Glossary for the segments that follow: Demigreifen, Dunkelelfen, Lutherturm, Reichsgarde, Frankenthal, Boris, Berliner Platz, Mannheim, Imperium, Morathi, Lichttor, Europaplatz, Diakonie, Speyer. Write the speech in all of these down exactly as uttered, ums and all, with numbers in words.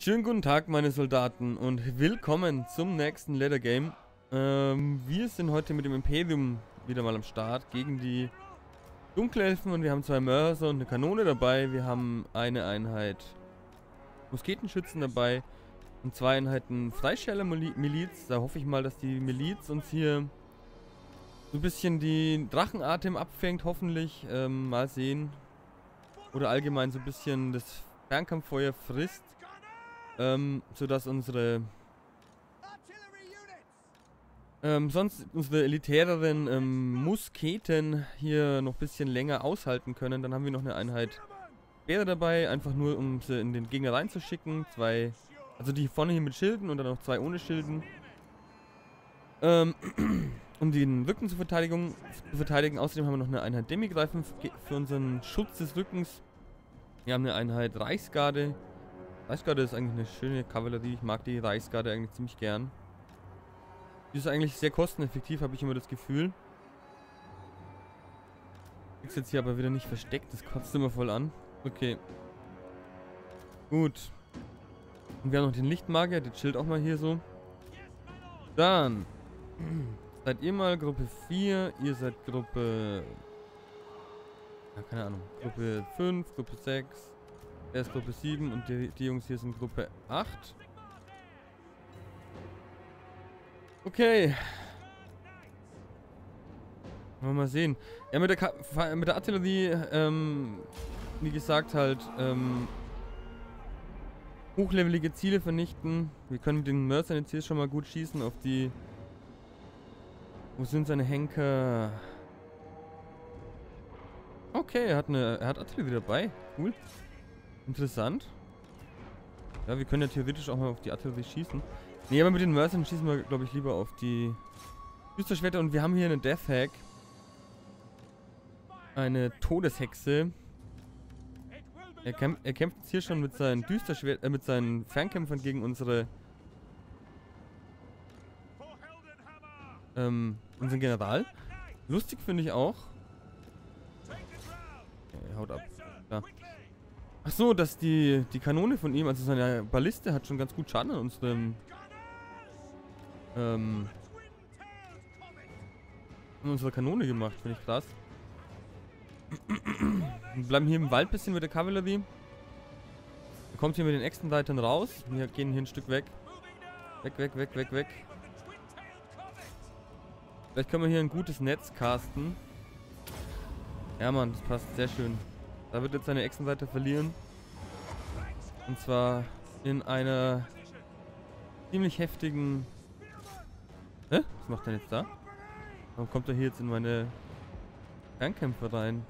Schönen guten Tag meine Soldaten und willkommen zum nächsten Leather Game. Ähm, wir sind heute mit dem Imperium wieder mal am Start gegen die Dunkelelfen und wir haben zwei Mörser und eine Kanone dabei. Wir haben eine Einheit Musketenschützen dabei und zwei Einheiten Freischärler-Miliz. Da hoffe ich mal, dass die Miliz uns hier so ein bisschen die Drachenatem abfängt, hoffentlich. Ähm, mal sehen. Oder allgemein so ein bisschen das Fernkampffeuer frisst. Ähm, sodass unsere ähm, sonst unsere elitäreren ähm, Musketen hier noch ein bisschen länger aushalten können. Dann haben wir noch eine Einheit Speere dabei, einfach nur um sie in den Gegner reinzuschicken. Zwei, also die vorne hier mit Schilden und dann noch zwei ohne Schilden. Ähm, um den Rücken zu verteidigen, zu verteidigen. Außerdem haben wir noch eine Einheit Demigreifen für unseren Schutz des Rückens. Wir haben eine Einheit Reichsgarde. Reichsgarde ist eigentlich eine schöne Kavallerie. Ich mag die Reichsgarde eigentlich ziemlich gern. Die ist eigentlich sehr kosteneffektiv, habe ich immer das Gefühl. Ist jetzt hier aber wieder nicht versteckt. Das kotzt immer voll an. Okay. Gut. Und wir haben noch den Lichtmagier. Der chillt auch mal hier so. Dann. Seid ihr mal Gruppe vier. Ihr seid Gruppe... Ja, keine Ahnung. Gruppe fünf, Gruppe sechs... Er ist Gruppe sieben und die, die Jungs hier sind Gruppe acht. Okay. Wollen wir mal sehen. Ja, mit der, Ka mit der Artillerie, ähm, wie gesagt, halt, ähm, hochlevelige Ziele vernichten. Wir können den Mörser jetzt hier schon mal gut schießen auf die... Wo sind seine Henker? Okay, er hat, eine, er hat Artillerie dabei. Cool. Interessant. Ja, wir können ja theoretisch auch mal auf die Artillerie schießen. Ne, aber mit den Mörsern schießen wir, glaube ich, lieber auf die Düsterschwerter. Und wir haben hier eine Death Hack. Eine Todeshexe. Er, kämp er kämpft jetzt hier schon mit seinen Düsterschwert äh, mit seinen Fernkämpfern gegen unsere ähm, unseren General. Lustig finde ich auch. Okay, haut ab. Ja. Ach so, dass die, die Kanone von ihm, also seine Balliste, hat schon ganz gut Schaden an unserem ähm, an unserer Kanone gemacht, finde ich krass. Wir bleiben hier im Wald ein bisschen mit der Kavallerie. Er kommt hier mit den Echsenreitern raus. Wir gehen hier ein Stück weg. Weg, weg, weg, weg, weg. Vielleicht können wir hier ein gutes Netz casten. Ja, Mann, das passt sehr schön. Da wird jetzt seine Echsenseite verlieren. Und zwar in einer ziemlich heftigen... Hä? Was macht er jetzt da? Warum kommt er hier jetzt in meine Fernkämpfe rein?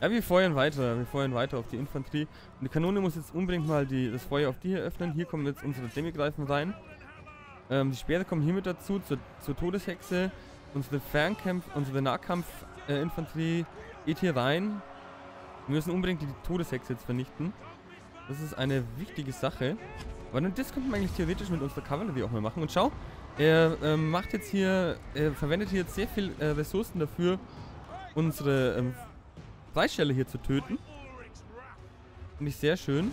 Ja, wir feuern weiter. Wir feuern weiter auf die Infanterie. Und die Kanone muss jetzt unbedingt mal die, das Feuer auf die hier öffnen. Hier kommen jetzt unsere Demigreifen rein. Ähm, die Speere kommen hiermit dazu, zur, zur Todeshexe. Unsere Fernkämpf, unsere Nahkampf-Infanterie äh, geht hier rein. Wir müssen unbedingt die Todeshexe jetzt vernichten. Das ist eine wichtige Sache. Aber nun, das könnte man eigentlich theoretisch mit unserer Kavallerie auch mal machen. Und schau, er ähm, macht jetzt hier, er verwendet hier jetzt sehr viel äh, Ressourcen dafür, unsere ähm, Freischärler hier zu töten. Finde ich sehr schön.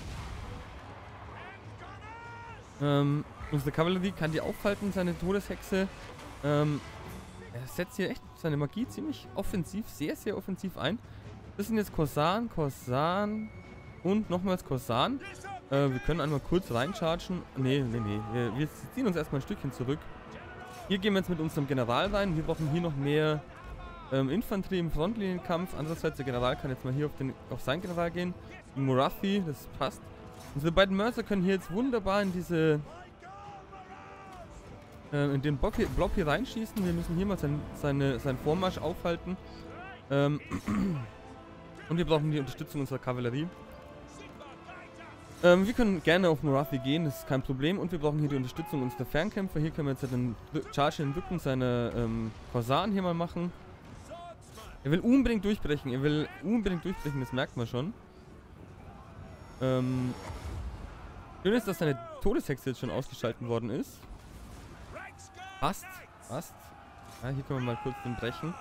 Ähm, unsere Kavallerie kann die aufhalten, seine Todeshexe. Ähm, er setzt hier echt seine Magie ziemlich offensiv, sehr, sehr offensiv ein. Das sind jetzt Korsaren, Korsaren und nochmals Korsaren. Äh, wir können einmal kurz reinchargen. Nee, nee, nee. Wir, wir ziehen uns erstmal ein Stückchen zurück. Hier gehen wir jetzt mit unserem General rein. Wir brauchen hier noch mehr ähm, Infanterie im Frontlinienkampf. Andererseits, der General kann jetzt mal hier auf, den, auf seinen General gehen. Morathi, das passt. Unsere beiden Mörser können hier jetzt wunderbar in diese... Äh, in den Block hier, Block hier reinschießen. Wir müssen hier mal sein, seine, seinen Vormarsch aufhalten. Ähm... Und wir brauchen die Unterstützung unserer Kavallerie. Ähm, wir können gerne auf Morathi gehen, das ist kein Problem. Und wir brauchen hier die Unterstützung unserer Fernkämpfer. Hier können wir jetzt einen Charge in den Rücken seiner ähm, Korsaren hier mal machen. Er will unbedingt durchbrechen, er will unbedingt durchbrechen, das merkt man schon. Ähm, schön ist, dass seine Todeshexe jetzt schon ausgeschaltet worden ist. Passt, passt. Ja, hier können wir mal kurz den brechen.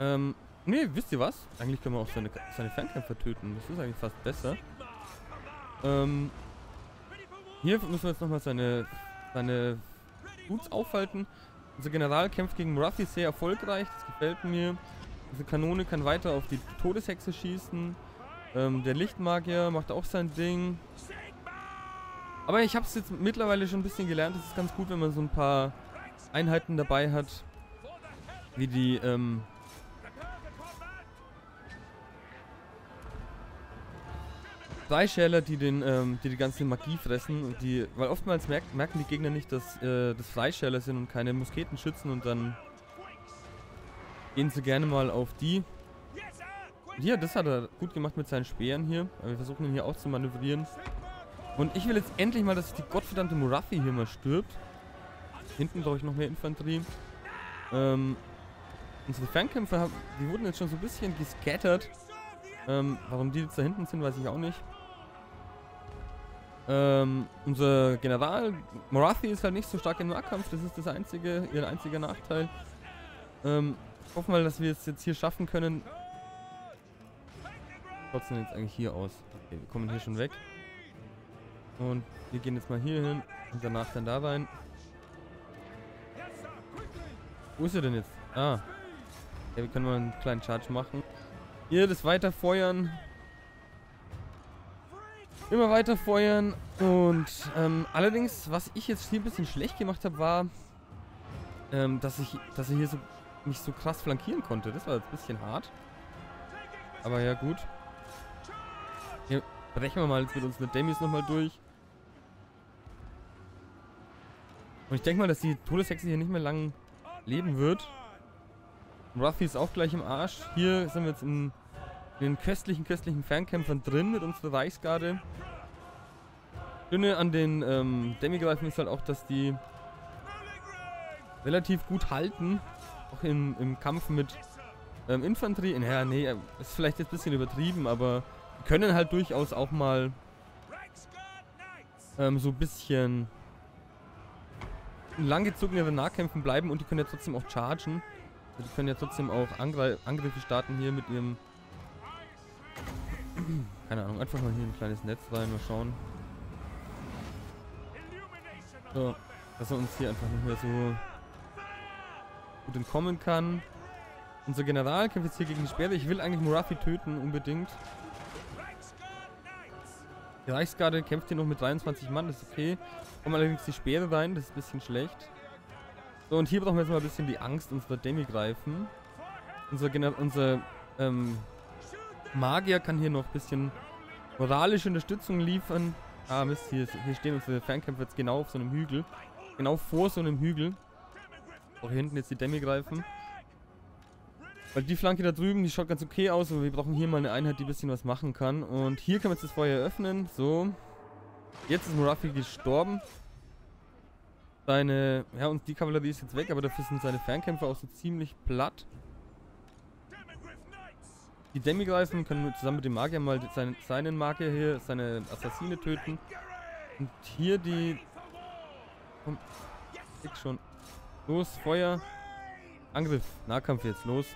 Ähm... Ne, wisst ihr was? Eigentlich können wir auch seine, seine Fernkämpfer töten. Das ist eigentlich fast besser. Ähm, hier müssen wir jetzt nochmal seine, seine Boots aufhalten. Unser General kämpft gegen Morathi sehr erfolgreich, das gefällt mir. Diese Kanone kann weiter auf die Todeshexe schießen. Ähm, der Lichtmagier macht auch sein Ding. Aber ich habe es jetzt mittlerweile schon ein bisschen gelernt. Es ist ganz gut, wenn man so ein paar Einheiten dabei hat, wie die, ähm... Freischäler, die den, ähm, die die ganze Magie fressen und die, weil oftmals merkt, merken die Gegner nicht, dass äh, das Freischäler sind und keine Musketenschützen und dann gehen sie gerne mal auf die. Und ja, das hat er gut gemacht mit seinen Speeren hier. Wir versuchen ihn hier auch zu manövrieren. Und ich will jetzt endlich mal, dass die gottverdammte Morathi hier mal stirbt. Hinten brauche ich noch mehr Infanterie. Ähm, unsere Fernkämpfer, die wurden jetzt schon so ein bisschen gescattert. Ähm, warum die jetzt da hinten sind, weiß ich auch nicht. Ähm, unser General Morathi ist halt nicht so stark im Nahkampf, das ist das einzige, ihr einziger Nachteil. Ähm, hoffen wir, dass wir es jetzt hier schaffen können. Was sieht denn jetzt eigentlich hier aus? Okay, wir kommen hier schon weg. Und wir gehen jetzt mal hier hin und danach dann da rein. Wo ist er denn jetzt? Ah. Ja, wir können mal einen kleinen Charge machen. Hier, das weiter feuern. Immer weiter feuern und ähm, allerdings, was ich jetzt hier ein bisschen schlecht gemacht habe, war, ähm, dass ich, dass ich hier so, mich so krass flankieren konnte. Das war jetzt ein bisschen hart. Aber ja, gut. Hier brechen wir mal jetzt mit unseren Dummies nochmal durch. Und ich denke mal, dass die Todeshexe hier nicht mehr lang leben wird. Morathi ist auch gleich im Arsch. Hier sind wir jetzt in... den köstlichen, köstlichen Fernkämpfern drin mit unserer Reichsgarde. Das Schöne an den ähm, Demigreifen ist halt auch, dass die relativ gut halten. Auch in, im Kampf mit ähm, Infanterie. Naja, nee, ist vielleicht jetzt ein bisschen übertrieben, aber die können halt durchaus auch mal ähm, so ein bisschen in langgezogeneren Nahkämpfen bleiben und die können ja trotzdem auch chargen. Die können ja trotzdem auch Angr- Angriffe starten hier mit ihrem... Keine Ahnung, einfach mal hier ein kleines Netz rein, mal schauen. So, dass er uns hier einfach nicht mehr so gut entkommen kann. Unser General kämpft jetzt hier gegen die Speere. Ich will eigentlich Morathi töten, unbedingt. Die Reichsgarde kämpft hier noch mit dreiundzwanzig Mann, das ist okay. Kommen allerdings die Speere rein, das ist ein bisschen schlecht. So, und hier brauchen wir jetzt mal ein bisschen die Angst unserer Demigreifen. Unser General, unser, ähm... Magier kann hier noch ein bisschen moralische Unterstützung liefern. Ah Mist, hier, hier stehen unsere Fernkämpfer jetzt genau auf so einem Hügel. Genau vor so einem Hügel. Auch hier hinten jetzt die Demigreifen. Weil die Flanke da drüben, die schaut ganz okay aus, aber wir brauchen hier mal eine Einheit, die ein bisschen was machen kann. Und hier können wir jetzt das Feuer öffnen. So. Jetzt ist Morathi gestorben. Seine, ja, und die Kavallerie ist jetzt weg, aber dafür sind seine Fernkämpfer auch so ziemlich platt. Die Demigreifen können zusammen mit dem Magier mal seinen, seinen Magier hier, seine Assassine töten. Und hier die... Komm, ich schon. Los, Feuer. Angriff, Nahkampf jetzt, los.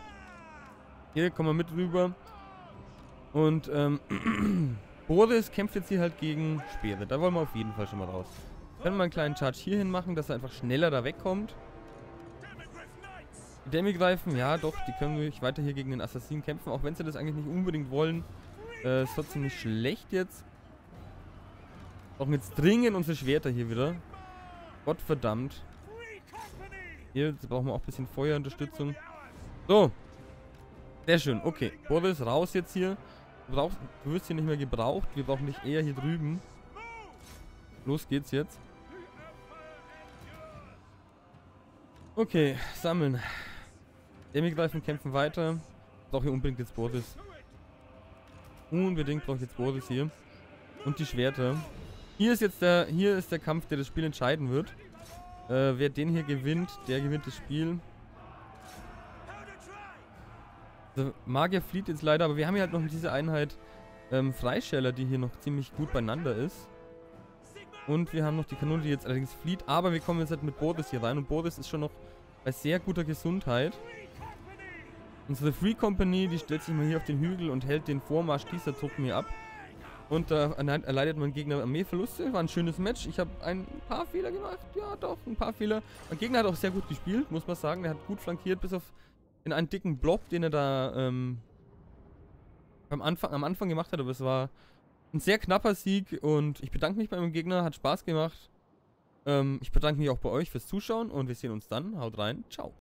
Hier, kommen wir mit rüber. Und, ähm... Boris kämpft jetzt hier halt gegen Speere. Da wollen wir auf jeden Fall schon mal raus. Können wir einen kleinen Charge hier hin machen, dass er einfach schneller da wegkommt. Die Demigreifen, ja doch, die können wirklich weiter hier gegen den Assassinen kämpfen, auch wenn sie das eigentlich nicht unbedingt wollen. Äh, ist trotzdem nicht schlecht jetzt. Auch jetzt dringend unsere Schwerter hier wieder. Gottverdammt. Hier brauchen wir auch ein bisschen Feuerunterstützung. So. Sehr schön, okay. Boris, raus jetzt hier. Du, brauchst, du wirst hier nicht mehr gebraucht, wir brauchen dich eher hier drüben. Los geht's jetzt. Okay, sammeln. Demigreifen kämpfen weiter. Brauche hier unbedingt jetzt Boris. Unbedingt brauche ich jetzt Boris hier. Und die Schwerter. Hier ist jetzt der, hier ist der Kampf, der das Spiel entscheiden wird. Äh, wer den hier gewinnt, der gewinnt das Spiel. Der Magier flieht jetzt leider, aber wir haben hier halt noch diese Einheit ähm, Freischäler, die hier noch ziemlich gut beieinander ist. Und wir haben noch die Kanone, die jetzt allerdings flieht, aber wir kommen jetzt halt mit Boris hier rein und Boris ist schon noch bei sehr guter Gesundheit. Unsere Free Company, die stellt sich mal hier auf den Hügel und hält den Vormarsch dieser Truppen hier ab. Und da erleidet mein Gegner Armeeverluste. War ein schönes Match. Ich habe ein paar Fehler gemacht. Ja, doch, ein paar Fehler. Mein Gegner hat auch sehr gut gespielt, muss man sagen. Er hat gut flankiert, bis auf in einen dicken Blob, den er da ähm, am, Anfang, am Anfang gemacht hat. Aber es war ein sehr knapper Sieg. Und ich bedanke mich bei meinem Gegner. Hat Spaß gemacht. Ähm, ich bedanke mich auch bei euch fürs Zuschauen. Und wir sehen uns dann. Haut rein. Ciao.